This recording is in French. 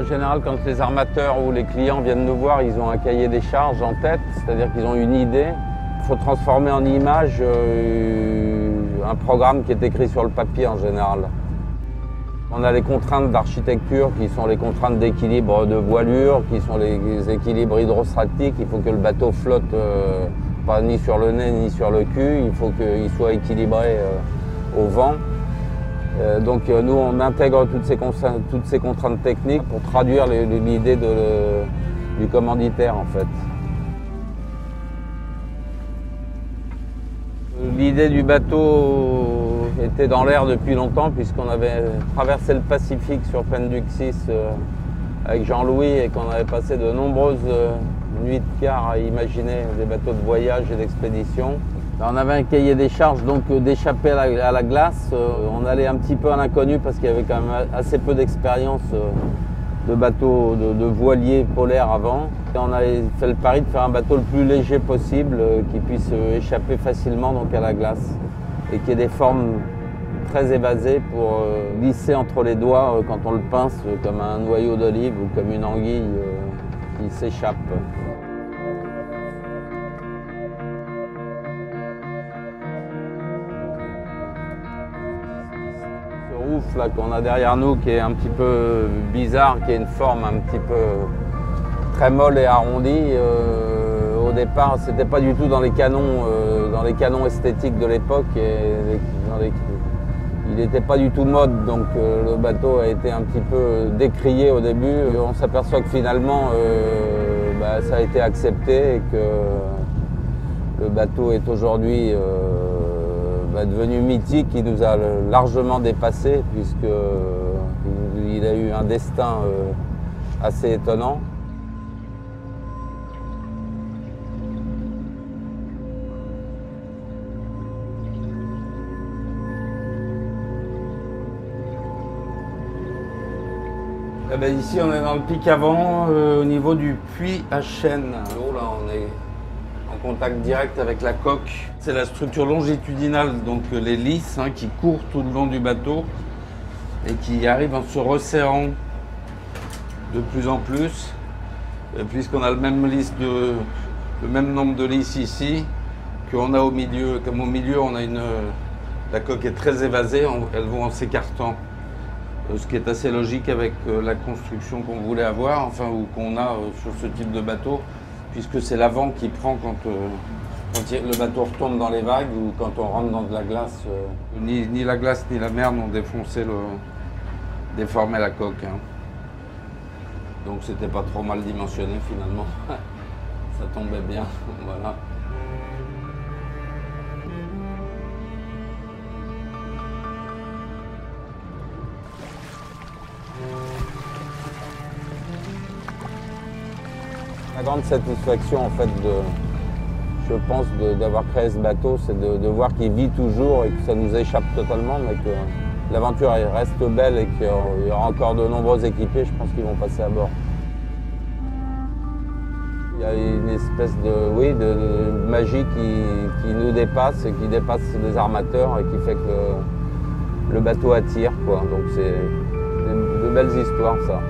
En général, quand les armateurs ou les clients viennent nous voir, ils ont un cahier des charges en tête, c'est-à-dire qu'ils ont une idée. Il faut transformer en image un programme qui est écrit sur le papier en général. On a les contraintes d'architecture qui sont les contraintes d'équilibre de voilure, qui sont les équilibres hydrostatiques. Il faut que le bateau flotte pas ni sur le nez ni sur le cul, il faut qu'il soit équilibré au vent. Donc nous, on intègre toutes ces contraintes techniques pour traduire l'idée du commanditaire en fait. L'idée du bateau était dans l'air depuis longtemps puisqu'on avait traversé le Pacifique sur Penduxis avec Jean-Louis et qu'on avait passé de nombreuses nuits de quart à imaginer des bateaux de voyage et d'expédition. On avait un cahier des charges donc d'échapper à la glace. On allait un petit peu à l'inconnu parce qu'il y avait quand même assez peu d'expérience de bateaux, de voiliers polaires avant. Et on a fait le pari de faire un bateau le plus léger possible qui puisse échapper facilement donc, à la glace et qui ait des formes très évasées pour glisser entre les doigts quand on le pince comme un noyau d'olive ou comme une anguille qui s'échappe. Qu'on a derrière nous qui est un petit peu bizarre, qui a une forme un petit peu très molle et arrondie. Au départ, c'était pas du tout dans les canons esthétiques de l'époque. Il n'était pas du tout mode, donc le bateau a été un petit peu décrié au début. Et on s'aperçoit que finalement, ça a été accepté et que le bateau est aujourd'hui devenu mythique, qui nous a largement dépassé puisqu'il a eu un destin assez étonnant. Eh bien, ici on est dans le pic avant, au niveau du puits à chêne. Oh là, on est contact direct avec la coque. C'est la structure longitudinale, donc les lisses qui courent tout le long du bateau et qui arrivent en se resserrant de plus en plus, puisqu'on a le même nombre de lisses ici qu'on a au milieu. Comme au milieu, on a la coque est très évasée, elles vont en s'écartant, ce qui est assez logique avec la construction qu'on voulait avoir, enfin ou qu'on a sur ce type de bateau, puisque c'est l'avant qui prend quand le bateau retombe dans les vagues ou quand on rentre dans de la glace. Ni la glace ni la mer n'ont déformé la coque. Donc c'était pas trop mal dimensionné finalement. Ça tombait bien, voilà. La grande satisfaction, en fait, d'avoir créé ce bateau, c'est de voir qu'il vit toujours et que ça nous échappe totalement, mais que l'aventure reste belle et qu'il y aura encore de nombreux équipiers, je pense, qu'ils vont passer à bord. Il y a une espèce de magie qui nous dépasse et qui dépasse les armateurs et qui fait que le bateau attire, quoi. Donc c'est de belles histoires, ça.